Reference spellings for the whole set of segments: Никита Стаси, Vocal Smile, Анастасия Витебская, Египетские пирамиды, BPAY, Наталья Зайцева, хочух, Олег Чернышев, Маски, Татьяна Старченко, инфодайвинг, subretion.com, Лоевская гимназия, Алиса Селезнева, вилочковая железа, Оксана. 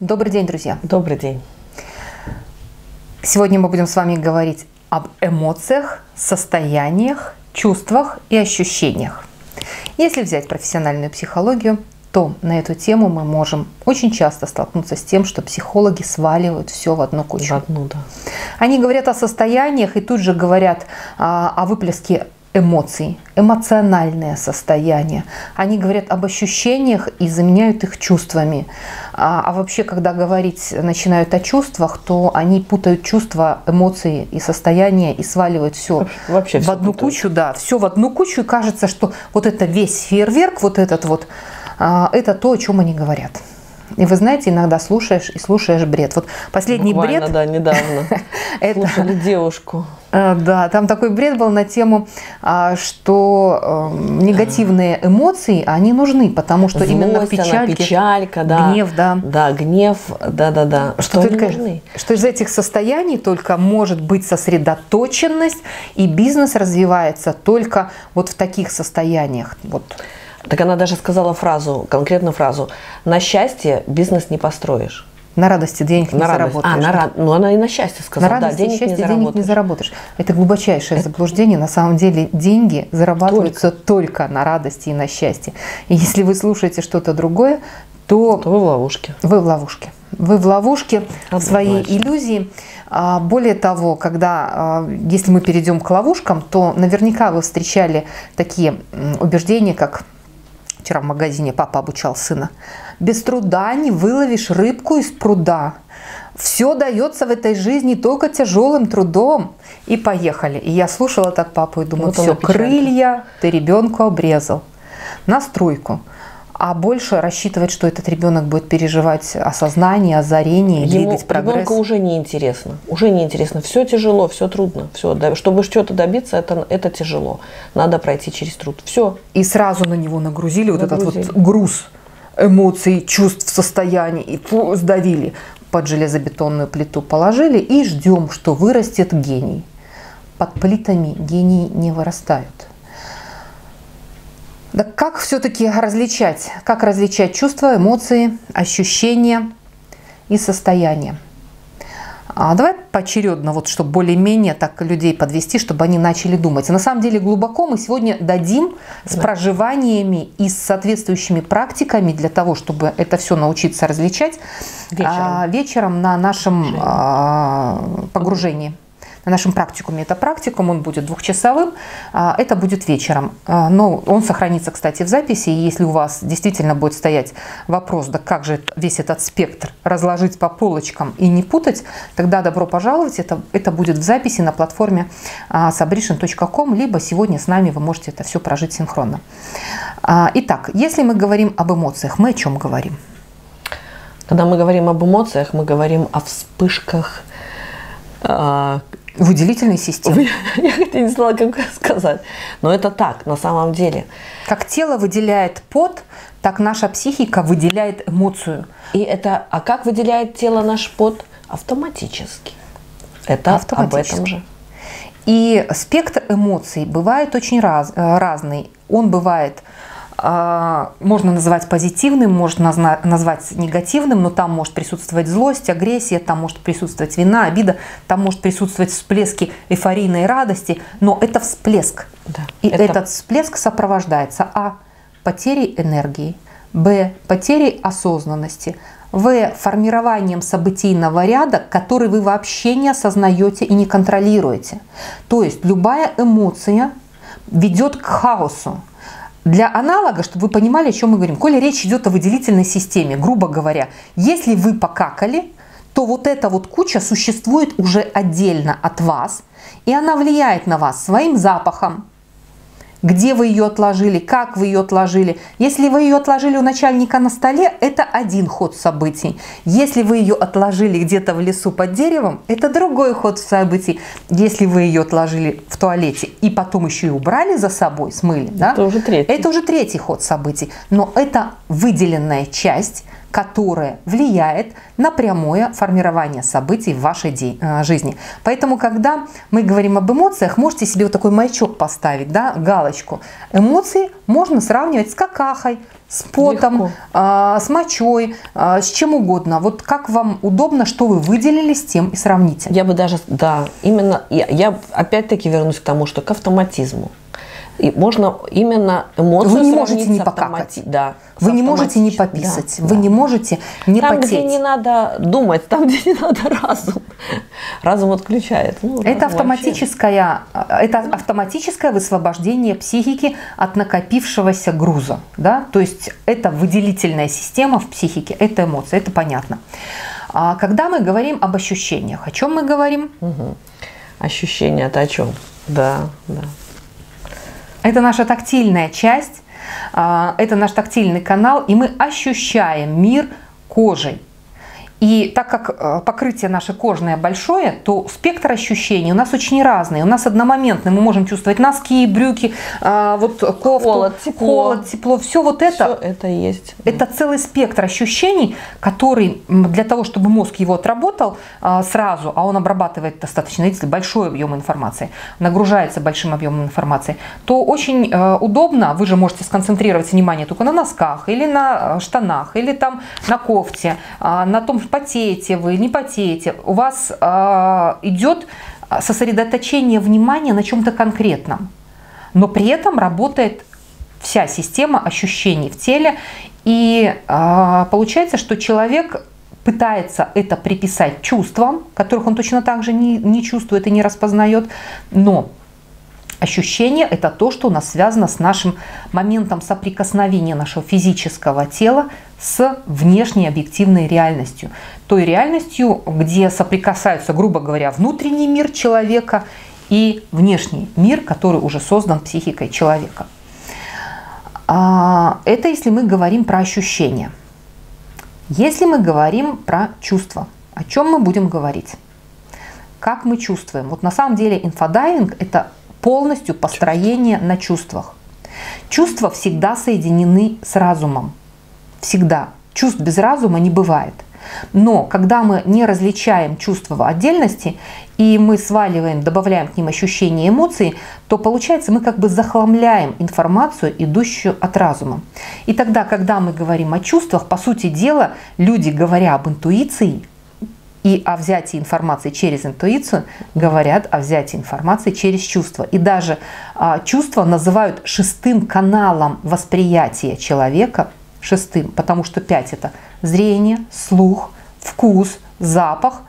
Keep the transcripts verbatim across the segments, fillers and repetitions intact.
Добрый день, друзья. Добрый день. Сегодня мы будем с вами говорить об эмоциях, состояниях, чувствах и ощущениях. Если взять профессиональную психологию, то на эту тему мы можем очень часто столкнуться с тем, что психологи сваливают все в одну кучу. В одну, да. Они говорят о состояниях и тут же говорят а, о выплеске эмоций, эмоциональное состояние. Они говорят об ощущениях и заменяют их чувствами. А, а вообще, когда говорить начинают о чувствах, то они путают чувства, эмоции и состояние и сваливают все вообще в одну кучу. Да, все в одну кучу, и кажется, что вот это весь фейерверк, вот этот вот, это то, о чем они говорят. И вы знаете, иногда слушаешь и слушаешь бред. Вот последний буквально, бред... да, недавно слушали девушку. Да, там такой бред был на тему, что негативные эмоции, они нужны, потому что именно печалька, гнев, да. Да, гнев, да-да-да. Что из этих состояний только может быть сосредоточенность, и бизнес развивается только вот в таких состояниях. Вот. Так она даже сказала фразу, конкретную фразу: на счастье бизнес не построишь. На радости денег на не радость. заработаешь. А, на рад... Ну, она и на счастье сказала. На радости, да, денег, счастье, не денег не заработаешь. Это глубочайшее Это... заблуждение. На самом деле деньги зарабатываются только, только на радости и на счастье. И если вы слушаете что-то другое, то... то вы в ловушке. Вы в ловушке. Вы в ловушке в своей иллюзии. Более того, когда, если мы перейдем к ловушкам, то наверняка вы встречали такие убеждения, как... Вчера в магазине папа обучал сына. Без труда не выловишь рыбку из пруда. Все дается в этой жизни только тяжелым трудом. И поехали. И я слушала так папу и думаю, вот все, крылья ты ребенку обрезал. Настройку. А больше рассчитывать, что этот ребенок будет переживать осознание, озарение, ему, двигать прогресс. Ребенку уже неинтересно. Уже неинтересно. Все тяжело, все трудно. Все, чтобы что-то добиться, это, это тяжело. Надо пройти через труд. Все. И сразу на него нагрузили, нагрузили. вот этот вот груз эмоций, чувств, состояний. И фу, сдавили. Под железобетонную плиту положили и ждем, что вырастет гений. Под плитами гении не вырастают. Да как все-таки различать? Как различать чувства, эмоции, ощущения и состояние? А давай поочередно, вот, чтобы более-менее так людей подвести, чтобы они начали думать. И на самом деле глубоко мы сегодня дадим с проживаниями и с соответствующими практиками для того, чтобы это все научиться различать вечером, а, вечером на нашем а, погружении. На нашем практикуме. Это практикум, он будет двухчасовым, это будет вечером. Но он сохранится, кстати, в записи. И если у вас действительно будет стоять вопрос, да как же весь этот спектр разложить по полочкам и не путать, тогда добро пожаловать. Это, это будет в записи на платформе сабришн точка ком, либо сегодня с нами вы можете это все прожить синхронно. Итак, если мы говорим об эмоциях, мы о чем говорим? Когда мы говорим об эмоциях, мы говорим о вспышках, выделительной системы. Я хотя не знала, как сказать. Но это так, на самом деле. Как тело выделяет пот, так наша психика выделяет эмоцию. И это, а как выделяет тело наш пот? Автоматически. Это об этом же. И спектр эмоций бывает очень раз, разный. Он бывает... Можно назвать позитивным, можно назвать негативным, но там может присутствовать злость, агрессия, там может присутствовать вина, обида, там может присутствовать всплески эйфорийной радости, но это всплеск. Да, И это... этот всплеск сопровождается а. потерей энергии, б. потерей осознанности, в. формированием событийного ряда, который вы вообще не осознаете и не контролируете. То есть любая эмоция ведет к хаосу. Для аналога, чтобы вы понимали, о чем мы говорим, коли речь идет о выделительной системе, грубо говоря, если вы покакали, то вот эта вот куча существует уже отдельно от вас, и она влияет на вас своим запахом, где вы ее отложили, как вы ее отложили. Если вы ее отложили у начальника на столе, это один ход событий. Если вы ее отложили где-то в лесу под деревом, это другой ход событий. Если вы ее отложили в туалете и потом еще и убрали за собой, смыли, да? Это уже третий. Это уже третий ход событий. Но это выделенная часть, которое влияет на прямое формирование событий в вашей жизни. Поэтому, когда мы говорим об эмоциях, можете себе вот такой маячок поставить, да, галочку. Эмоции можно сравнивать с какахой, с потом, э, с мочой, э, с чем угодно. Вот как вам удобно, что вы выделили, с тем и сравните. Я бы даже, да, именно, я, я опять-таки вернусь к тому, что к автоматизму. И можно именно эмоцию Вы не можете не покакать, да, вы не можете не пописать, да, вы да. не можете не там, потеть. Там, где не надо думать, там, где не надо разум. Разум отключает. Ну, это, автоматическое, это автоматическое высвобождение психики от накопившегося груза. Да? То есть это выделительная система в психике, это эмоции, это понятно. А когда мы говорим об ощущениях, о чем мы говорим? Угу. Ощущения – это о чем? Да, да. Это наша тактильная часть, это наш тактильный канал, и мы ощущаем мир кожей. И так как покрытие наше кожное большое, то спектр ощущений у нас очень разный. У нас одномоментный, мы можем чувствовать носки, брюки, вот кофту, холод, тепло. холод, тепло. Все вот это, Все это, есть. это целый спектр ощущений, который для того, чтобы мозг его отработал сразу, а он обрабатывает достаточно, если большой объем информации, нагружается большим объемом информации, то очень удобно, вы же можете сконцентрировать внимание только на носках, или на штанах, или там на кофте, на том, что потеете вы, не потеете, у вас э, идет сосредоточение внимания на чем-то конкретном, но при этом работает вся система ощущений в теле, и э, получается, что человек пытается это приписать чувствам, которых он точно так же не, не чувствует и не распознает, но ощущение – это то, что у нас связано с нашим моментом соприкосновения нашего физического тела с внешней объективной реальностью. Той реальностью, где соприкасаются, грубо говоря, внутренний мир человека и внешний мир, который уже создан психикой человека. Это если мы говорим про ощущения. Если мы говорим про чувства, о чем мы будем говорить? Как мы чувствуем? Вот на самом деле инфодайвинг – это полностью построение на чувствах. Чувства всегда соединены с разумом. Всегда. Чувств без разума не бывает. Но когда мы не различаем чувства в отдельности, и мы сваливаем, добавляем к ним ощущения и эмоции, то получается, мы как бы захламляем информацию, идущую от разума. И тогда, когда мы говорим о чувствах, по сути дела, люди, говоря об интуиции, и о взятии информации через интуицию, говорят о взятии информации через чувства. И даже а, чувства называют шестым каналом восприятия человека, шестым, потому что пять – это зрение, слух, вкус, запах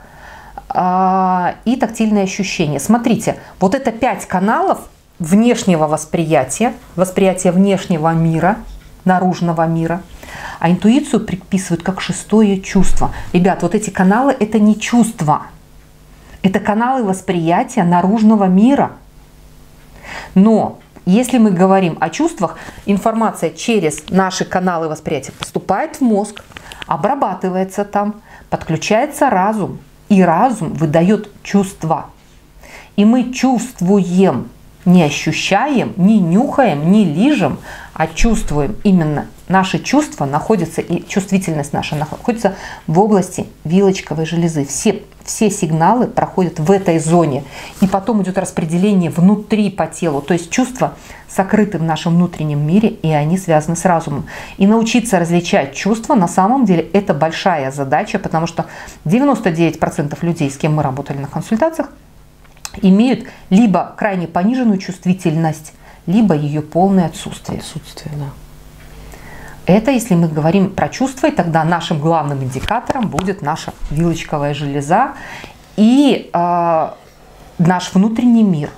а, и тактильные ощущения. Смотрите, вот это пять каналов внешнего восприятия, восприятия внешнего мира, наружного мира, а интуицию приписывают как шестое чувство. Ребят, вот эти каналы – это не чувства. Это каналы восприятия наружного мира. Но если мы говорим о чувствах, информация через наши каналы восприятия поступает в мозг, обрабатывается там, подключается разум. И разум выдает чувства. И мы чувствуем, не ощущаем, не нюхаем, не лижем, а чувствуем. Именно наши чувства находятся, и чувствительность наша находится в области вилочковой железы. Все, все сигналы проходят в этой зоне. И потом идет распределение внутри по телу. То есть чувства сокрыты в нашем внутреннем мире, и они связаны с разумом. И научиться различать чувства на самом деле это большая задача, потому что девяносто девять процентов людей, с кем мы работали на консультациях, имеют либо крайне пониженную чувствительность, либо ее полное отсутствие. Отсутствие, да. Это если мы говорим про чувства, и тогда нашим главным индикатором будет наша вилочковая железа и э, наш внутренний мир.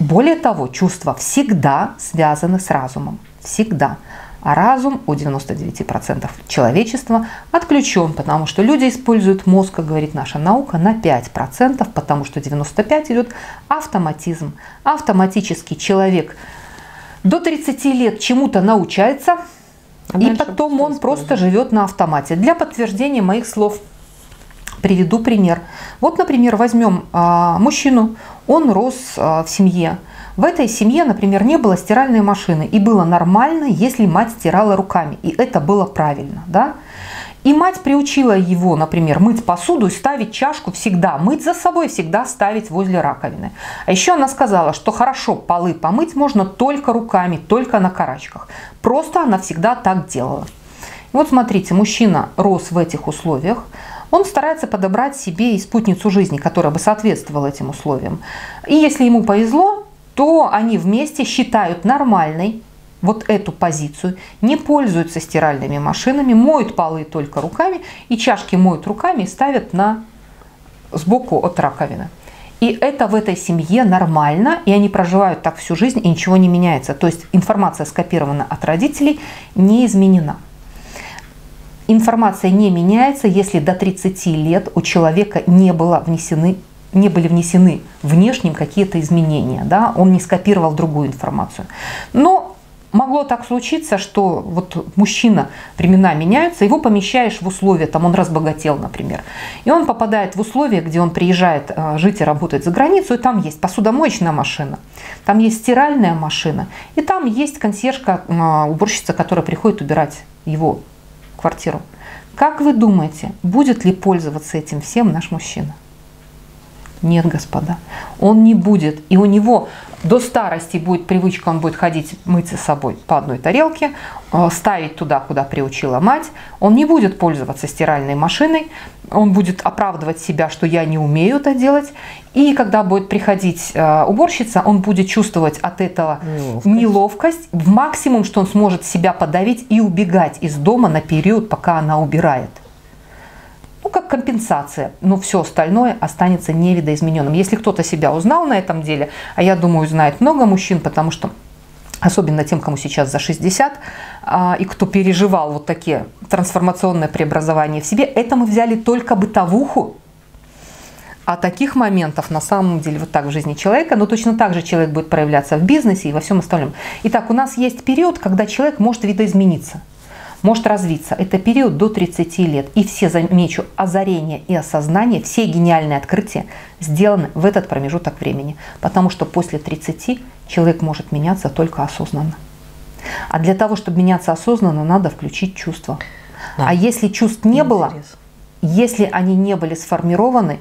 Более того, чувства всегда связаны с разумом. Всегда. А разум у девяноста девяти процентов человечества отключен, потому что люди используют мозг, как говорит наша наука, на пять процентов, потому что девяносто пять процентов идет автоматизм. Автоматически человек до тридцати лет чему-то научается, а и потом он просто живет на автомате. Для подтверждения моих слов приведу пример. Вот, например, возьмем а, мужчину, он рос а, в семье. В этой семье, например, не было стиральной машины, и было нормально, если мать стирала руками, и это было правильно, да? И мать приучила его, например, мыть посуду, ставить чашку всегда, мыть за собой, всегда ставить возле раковины. А еще она сказала, что хорошо полы помыть можно только руками, только на карачках. Просто она всегда так делала. И вот смотрите, мужчина рос в этих условиях. Он старается подобрать себе и спутницу жизни, которая бы соответствовала этим условиям. И если ему повезло, то они вместе считают нормальной вот эту позицию, не пользуются стиральными машинами, моют полы только руками, и чашки моют руками и ставят на, сбоку от раковины. И это в этой семье нормально, и они проживают так всю жизнь, и ничего не меняется. То есть информация скопирована от родителей, не изменена. Информация не меняется, если до тридцати лет у человека не было внесены не были внесены внешним какие-то изменения, да, он не скопировал другую информацию. Но могло так случиться, что вот мужчина, времена меняются, его помещаешь в условия, там он разбогател, например, и он попадает в условия, где он приезжает жить и работать за границу, и там есть посудомоечная машина, там есть стиральная машина, и там есть консьержка, уборщица, которая приходит убирать его квартиру. Как вы думаете, будет ли пользоваться этим всем наш мужчина? Нет, господа, он не будет. И у него до старости будет привычка, он будет ходить мыться собой по одной тарелке, ставить туда, куда приучила мать. Он не будет пользоваться стиральной машиной, он будет оправдывать себя, что я не умею это делать. И когда будет приходить уборщица, он будет чувствовать от этого неловкость. неловкость. Максимум, что он сможет себя подавить и убегать из дома на период, пока она убирает. Ну, как компенсация, но все остальное останется невидоизмененным. Если кто-то себя узнал на этом деле, а я думаю, знает много мужчин, потому что, особенно тем, кому сейчас за шестьдесят, и кто переживал вот такие трансформационные преобразования в себе, это мы взяли только бытовуху. А таких моментов на самом деле вот так в жизни человека, но точно так же человек будет проявляться в бизнесе и во всем остальном. Итак, у нас есть период, когда человек может видоизмениться, может развиться. Это период до тридцати лет. И все, замечу, озарения и осознания, все гениальные открытия сделаны в этот промежуток времени. Потому что после тридцати человек может меняться только осознанно. А для того, чтобы меняться осознанно, надо включить чувства. Да. А если чувств не было, если они не были сформированы,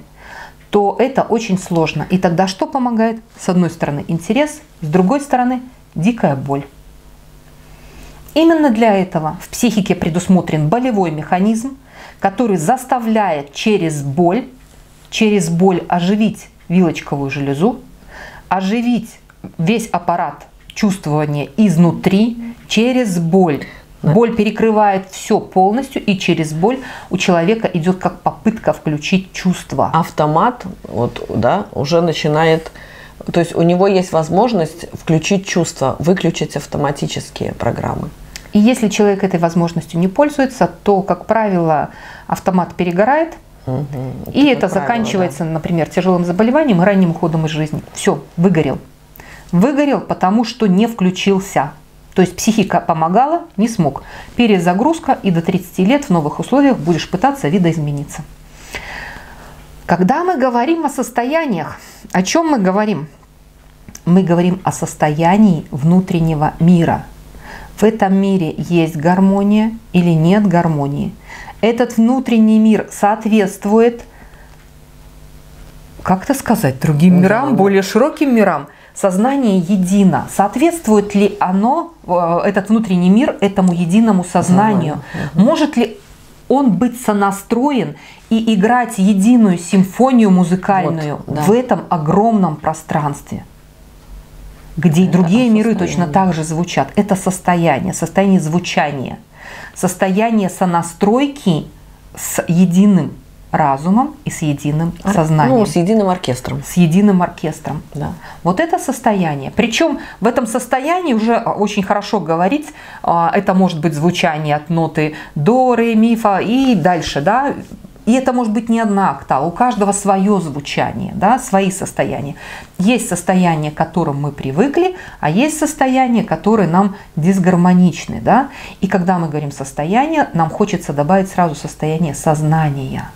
то это очень сложно. И тогда что помогает? С одной стороны интерес, с другой стороны дикая боль. Именно для этого в психике предусмотрен болевой механизм, который заставляет через боль, через боль оживить вилочковую железу, оживить весь аппарат чувствования изнутри через боль. Боль перекрывает все полностью, и через боль у человека идет как попытка включить чувства. Автомат вот, да, уже начинает... То есть у него есть возможность включить чувства, выключить автоматические программы. И если человек этой возможностью не пользуется, то, как правило, автомат перегорает. Угу, это и это правило, заканчивается, да. Например, тяжелым заболеванием и ранним уходом из жизни. Все, выгорел. Выгорел, потому что не включился. То есть психика помогала, не смог. Перезагрузка, и до тридцати лет в новых условиях будешь пытаться видоизмениться. Когда мы говорим о состояниях, о чем мы говорим? Мы говорим о состоянии внутреннего мира. В этом мире есть гармония или нет гармонии. Этот внутренний мир соответствует, как это сказать, другим мирам, более широким мирам. Сознание едино. Соответствует ли оно, этот внутренний мир, этому единому сознанию? Может ли он быть сонастроен и играть единую симфонию музыкальную вот, да. в этом огромном пространстве, где и другие миры точно так же звучат. Это состояние, состояние звучания, состояние сонастройки с единым разумом и с единым сознанием. Ну, с единым оркестром. С единым оркестром. Да. Вот это состояние. Причем в этом состоянии уже очень хорошо говорить, это может быть звучание от ноты до, ре, ми, фа и дальше, да. И это может быть не одна октава, у каждого свое звучание, да, свои состояния. Есть состояние, к которым мы привыкли, а есть состояние, которые нам дисгармоничны. Да? И когда мы говорим состояние, нам хочется добавить сразу состояние сознания.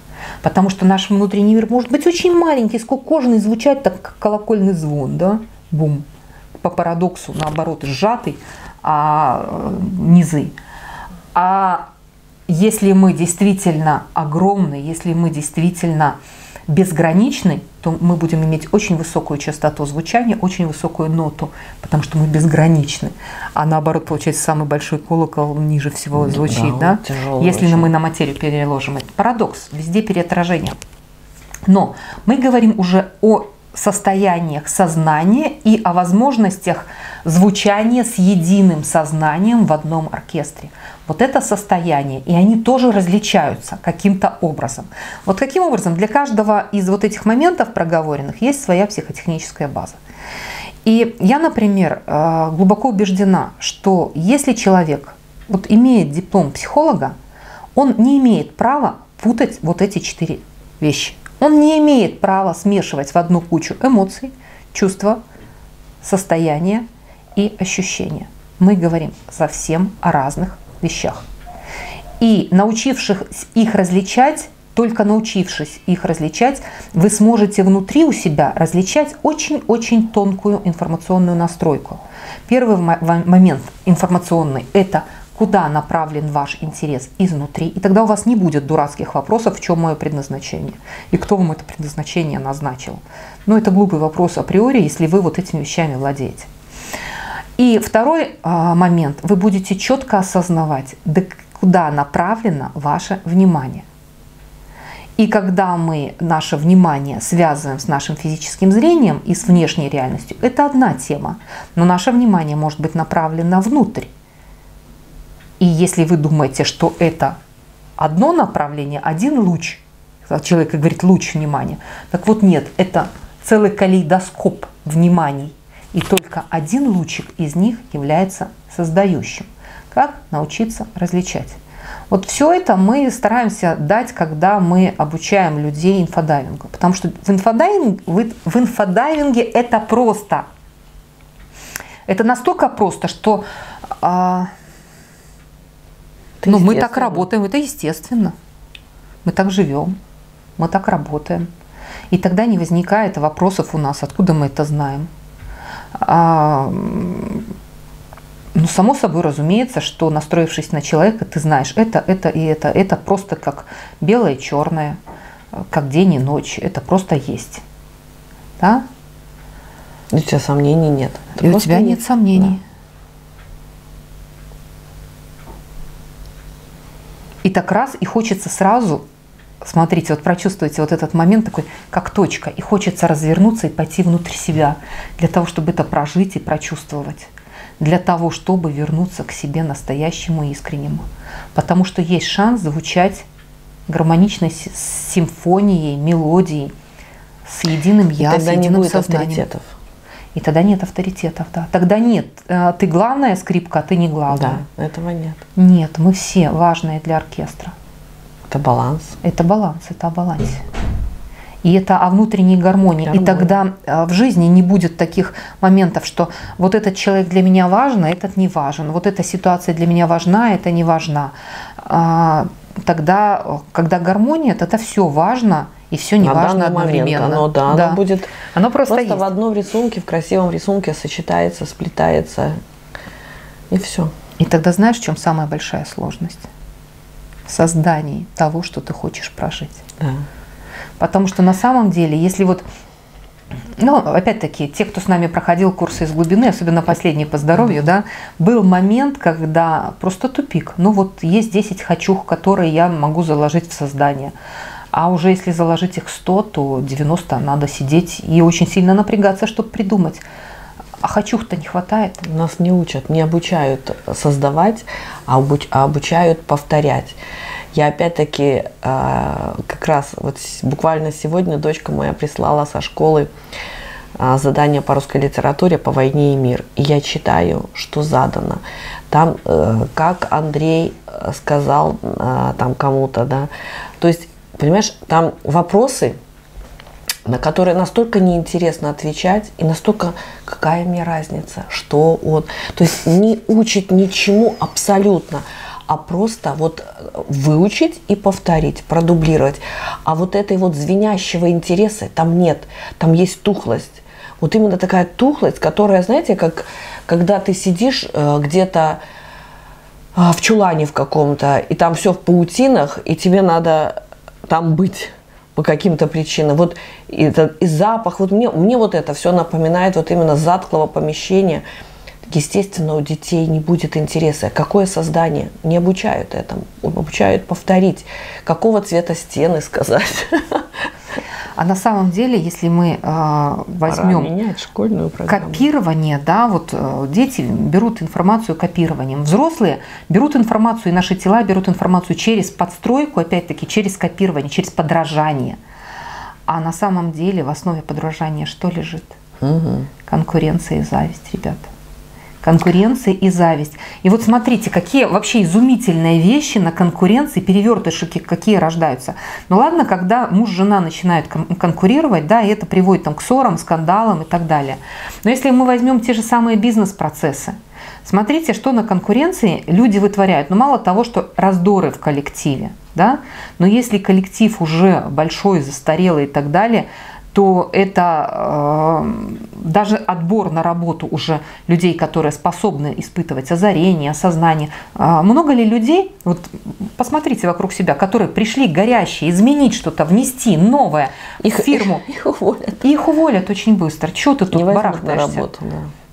Потому что наш внутренний мир может быть очень маленький, скукоженный, звучать так, как колокольный звон. Да? Бум. По парадоксу, наоборот, сжатый, а низы. А если мы действительно огромны, если мы действительно безграничны, то мы будем иметь очень высокую частоту звучания, очень высокую ноту, потому что мы безграничны. А наоборот, получается, самый большой колокол ниже всего звучит. Да, да? Если очень. мы на материю переложим. Это парадокс, везде переотражение. Но мы говорим уже о состояниях сознания и о возможностях звучания с единым сознанием в одном оркестре. Вот это состояние, и они тоже различаются каким-то образом. Вот каким образом? Для каждого из вот этих моментов проговоренных есть своя психотехническая база. И я, например, глубоко убеждена, что если человек вот имеет диплом психолога, он не имеет права путать вот эти четыре вещи. Он не имеет права смешивать в одну кучу эмоций, чувства, состояния и ощущения. Мы говорим совсем о разных вещах. И научившись их различать, только научившись их различать, вы сможете внутри у себя различать очень-очень тонкую информационную настройку. Первый момент информационный – это куда направлен ваш интерес изнутри, и тогда у вас не будет дурацких вопросов, в чем мое предназначение, и кто вам это предназначение назначил. Но это глупый вопрос априори, если вы вот этими вещами владеете. И второй момент, вы будете четко осознавать, куда направлено ваше внимание. И когда мы наше внимание связываем с нашим физическим зрением и с внешней реальностью, это одна тема, но наше внимание может быть направлено внутрь. И если вы думаете, что это одно направление, один луч, человек говорит луч внимания, так вот нет, это целый калейдоскоп вниманий, и только один лучик из них является создающим. Как научиться различать? Вот все это мы стараемся дать, когда мы обучаем людей инфодайвингу, потому что в инфодайвинге, в инфодайвинге это просто. Это настолько просто, что... Ну, мы так работаем, это естественно. Мы так живем, мы так работаем. И тогда не возникает вопросов у нас, откуда мы это знаем. А, ну, само собой разумеется, что настроившись на человека, ты знаешь это, это и это. Это просто как белое и черное, как день и ночь. Это просто есть. Да? И у тебя сомнений нет. Это и у тебя нет, нет сомнений. Да. И так раз, и хочется сразу, смотрите, вот прочувствуйте вот этот момент такой, как точка, и хочется развернуться и пойти внутрь себя, для того, чтобы это прожить и прочувствовать, для того, чтобы вернуться к себе настоящему и искреннему. Потому что есть шанс звучать гармоничной симфонией, мелодией, с единым я, с единым сознанием. И тогда нет авторитетов, да. Тогда нет, ты главная скрипка, а ты не главная. Да, этого нет. Нет, мы все важные для оркестра. Это баланс. Это баланс, это о балансе. И это о внутренней гармонии. Гармония. И тогда в жизни не будет таких моментов, что вот этот человек для меня важен, а этот не важен. Вот эта ситуация для меня важна, а это не важна. Тогда, когда гармония, тогда все важно. И все не важно одновременно. Оно, да, да. Оно будет оно просто, просто в одном рисунке, в красивом рисунке сочетается, сплетается. И все. И тогда знаешь, в чем самая большая сложность? В создании того, что ты хочешь прожить. Да. Потому что на самом деле, если вот... Ну, опять-таки, те, кто с нами проходил курсы из глубины, особенно последний по здоровью, да, был момент, когда просто тупик. Ну вот есть десять хочух, которые я могу заложить в создание. А уже если заложить их сто, то девяносто надо сидеть и очень сильно напрягаться, чтобы придумать. А хочух-то не хватает. Нас не учат, не обучают создавать, а обучают повторять. Я опять-таки как раз вот буквально сегодня дочка моя прислала со школы задание по русской литературе «По войне и мир». И я читаю, что задано. Там, как Андрей сказал там кому-то, да, то есть понимаешь, там вопросы, на которые настолько неинтересно отвечать, и настолько, какая мне разница, что он... То есть не учит ничему абсолютно, а просто вот выучить и повторить, продублировать. А вот этой вот звенящего интереса там нет, там есть тухлость. Вот именно такая тухлость, которая, знаете, как когда ты сидишь э, где-то в чулане в каком-то, и там все в паутинах, и тебе надо там быть по каким-то причинам. Вот и, и запах. Вот мне, мне вот это все напоминает вот именно затхлого помещения. Естественно, у детей не будет интереса. Какое создание? Не обучают этому. Обучают повторить. Какого цвета стены сказать? А на самом деле, если мы э, возьмем школьную копирование, да, вот э, дети берут информацию копированием, взрослые берут информацию, и наши тела берут информацию через подстройку, опять-таки через копирование, через подражание. А на самом деле в основе подражания что лежит? Угу. Конкуренция и зависть, ребята. Конкуренция и зависть. И вот смотрите, какие вообще изумительные вещи на конкуренции, перевертышки какие рождаются. Ну ладно, когда муж и жена начинают конкурировать, да, и это приводит там к ссорам, скандалам и так далее. Но если мы возьмем те же самые бизнес-процессы, смотрите, что на конкуренции люди вытворяют. Ну мало того, что раздоры в коллективе, да, но если коллектив уже большой, застарелый и так далее, то это э, даже отбор на работу уже людей, которые способны испытывать озарение, осознание. Э, много ли людей, вот посмотрите вокруг себя, которые пришли горящие, изменить что-то, внести новое их, в фирму. Их, их уволят. Их уволят очень быстро. Чего ты тут барахтаешься?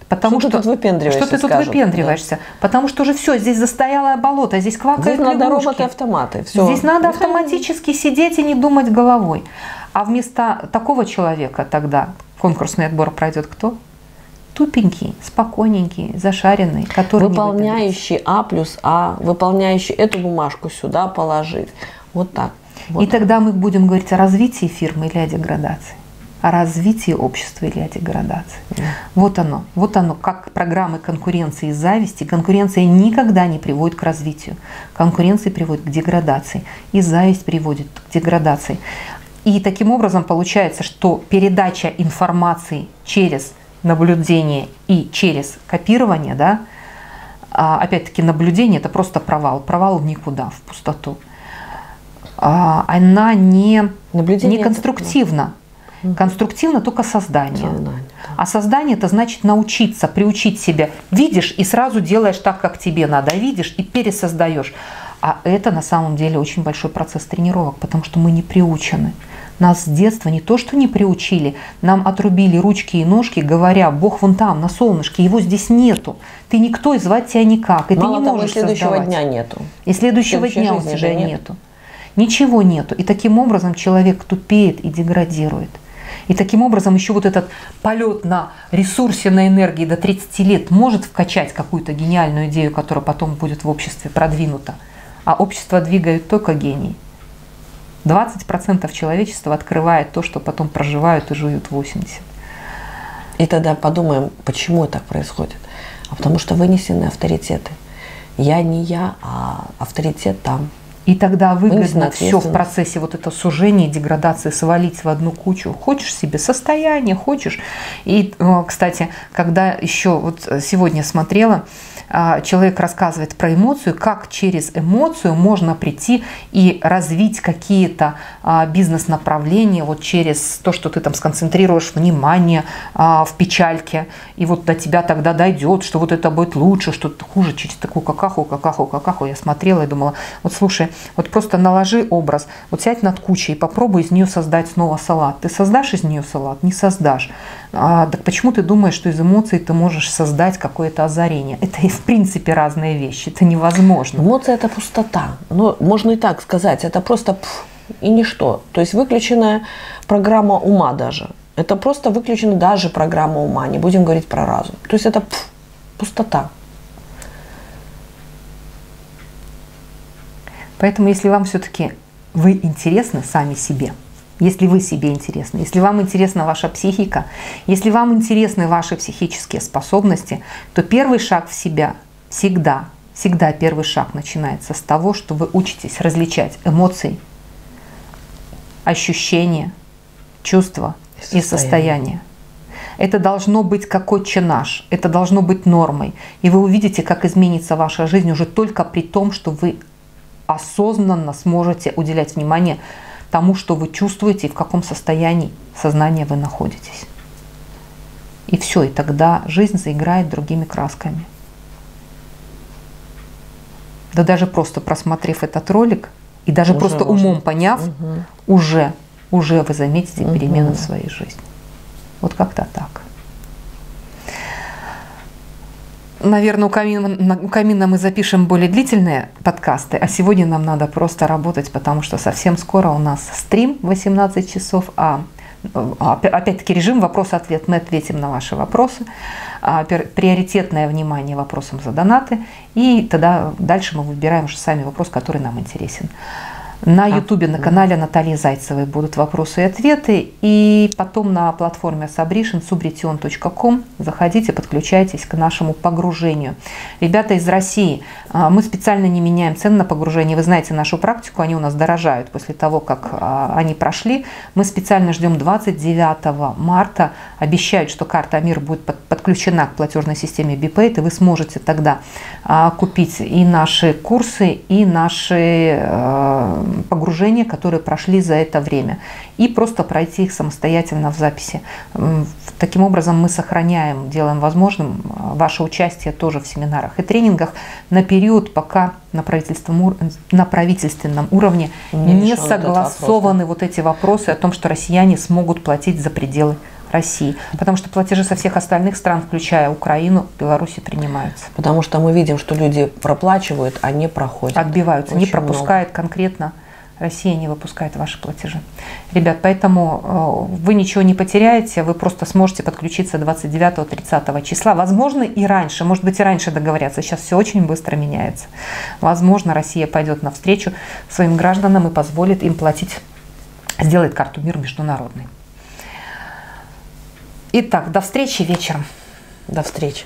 Потому что, что, ты тут выпендриваешься, что ты тут скажут, выпендриваешься. Да. Потому что же все, здесь застоялое болото, здесь квакают лягушки. Здесь надо роботы-автоматы. Здесь надо автоматически сидеть и не думать головой. А вместо такого человека тогда конкурсный отбор пройдет кто? Тупенький, спокойненький, зашаренный, который выполняющий А плюс А, выполняющий эту бумажку сюда положить. Вот так. Вот. И тогда мы будем говорить о развитии фирмы или о деградации. О развитии общества или о деградации. Mm. Вот оно. Вот оно, как программы конкуренции и зависти. Конкуренция никогда не приводит к развитию. Конкуренция приводит к деградации. И зависть приводит к деградации. И таким образом получается, что передача информации через наблюдение и через копирование, да, опять-таки наблюдение – это просто провал, провал в никуда, в пустоту. Она не, не конструктивна. Конструктивно только создание. создание да. А создание – это значит научиться, приучить себя. Видишь и сразу делаешь так, как тебе надо. Видишь и пересоздаешь. А это на самом деле очень большой процесс тренировок, потому что мы не приучены. Нас с детства не то что не приучили, нам отрубили ручки и ножки, говоря: Бог вон там, на солнышке, его здесь нету. Ты никто, и звать тебя никак. И мало ты не того, можешь создавать. И следующего дня нету. И следующего дня у тебя нет. нету. Ничего нету. И таким образом человек тупеет и деградирует. И таким образом еще вот этот полет на ресурсе, на энергии до тридцати лет может вкачать какую-то гениальную идею, которая потом будет в обществе продвинута. А общество двигают только гении. двадцать процентов человечества открывает то, что потом проживают и жуют восемьдесят процентов. И тогда подумаем, почему так происходит. А потому что вынесены авторитеты. Я не я, а авторитет там. И тогда выгодно все в процессе вот это сужения, деградации свалить в одну кучу. Хочешь себе состояние, хочешь. И, кстати, когда еще вот сегодня смотрела, человек рассказывает про эмоцию, как через эмоцию можно прийти и развить какие-то бизнес-направления вот через то, что ты там сконцентрируешь внимание в печальке. И вот до тебя тогда дойдет, что вот это будет лучше, что хуже, через такую какаху, какаху, какаху. Я смотрела и думала, вот слушай, вот просто наложи образ, вот сядь над кучей и попробуй из нее создать снова салат. Ты создашь из нее салат? Не создашь. А, так почему ты думаешь, что из эмоций ты можешь создать какое-то озарение? Это и в принципе разные вещи, это невозможно. Эмоция – это пустота. Ну, можно и так сказать, это просто пф, и ничто. То есть выключенная программа ума даже. Это просто выключена даже программа ума, не будем говорить про разум. То есть это пф, пустота. Поэтому, если вам все-таки вы интересны сами себе, если вы себе интересны, если вам интересна ваша психика, если вам интересны ваши психические способности, то первый шаг в себя всегда, всегда первый шаг начинается с того, что вы учитесь различать эмоции, ощущения, чувства и состояние. И состояние. Это должно быть как отче наш, это должно быть нормой. И вы увидите, как изменится ваша жизнь уже только при том, что вы осознанно сможете уделять внимание тому, что вы чувствуете и в каком состоянии сознания вы находитесь. И все, и тогда жизнь заиграет другими красками. Да даже просто просмотрев этот ролик и даже уже просто можно. умом поняв, угу. уже, уже вы заметите угу. перемены в своей жизни. Вот как-то так. Наверное, у камина, у камина мы запишем более длительные подкасты, а сегодня нам надо просто работать, потому что совсем скоро у нас стрим восемнадцать часов, а опять-таки режим вопрос-ответ. Мы ответим на ваши вопросы, приоритетное внимание вопросам за донаты, и тогда дальше мы выбираем уже сами вопрос, который нам интересен. На ютубе, на канале Натальи Зайцевой будут вопросы и ответы. И потом на платформе subretion, subretion точка com заходите, подключайтесь к нашему погружению. Ребята из России, мы специально не меняем цены на погружение. Вы знаете нашу практику, они у нас дорожают после того, как они прошли. Мы специально ждем двадцать девятого марта. Обещают, что карта Амир будет подключена к платежной системе BPAY, и вы сможете тогда купить и наши курсы, и наши погружения, которые прошли за это время, и просто пройти их самостоятельно в записи. Таким образом мы сохраняем, делаем возможным ваше участие тоже в семинарах и тренингах на период, пока на правительственном, на правительственном уровне не, не согласованы вот эти вопросы о том, что россияне смогут платить за пределы России, потому что платежи со всех остальных стран, включая Украину, Беларусь, принимаются. Потому что мы видим, что люди проплачивают, а не проходят. Отбиваются, Очень не пропускает много. конкретно. Россия не выпускает ваши платежи. Ребят, поэтому вы ничего не потеряете, вы просто сможете подключиться двадцать девятого-тридцатого числа. Возможно, и раньше, может быть, и раньше договорятся. Сейчас все очень быстро меняется. Возможно, Россия пойдет навстречу своим гражданам и позволит им платить, сделает карту МИР международной. Итак, до встречи вечером. До встречи.